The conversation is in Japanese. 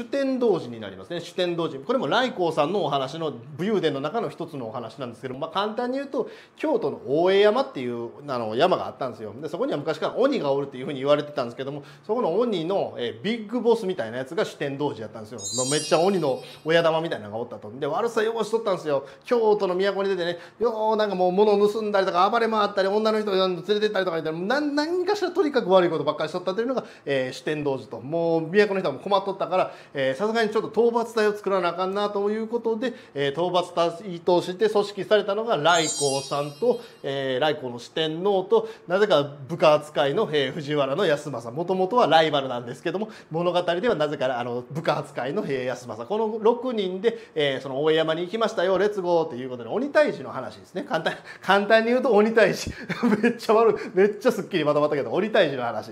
主天童子になりますね。主天童子、これも来光さんのお話の武勇伝の中の一つのお話なんですけど、まあ、簡単に言うと京都の大江山っていう山があったんですよ。でそこには昔から鬼がおるっていうふうに言われてたんですけども、そこの鬼のビッグボスみたいなやつが主天童子やったんですよ。めっちゃ鬼の親玉みたいなのがおったと。で悪さようしとったんですよ。京都の都に出てね、ようなんかもう物を盗んだりとか暴れ回ったり女の人を連れてったりとか言って何かしらとにかく悪いことばっかりしとったというのが、主天童子と。もう都の人も困っとったからさすがにちょっと討伐隊を作らなあかんなということで、討伐隊として組織されたのが来光さんと、来光の四天王となぜか部下扱いの、藤原の康政、もともとはライバルなんですけども物語ではなぜか部下扱いの、康政、この6人で、その大江山に行きましたよレッツゴーということで鬼退治の話ですね。簡単に言うと鬼退治めっちゃ悪い、めっちゃすっきりまとまったけど鬼退治の話。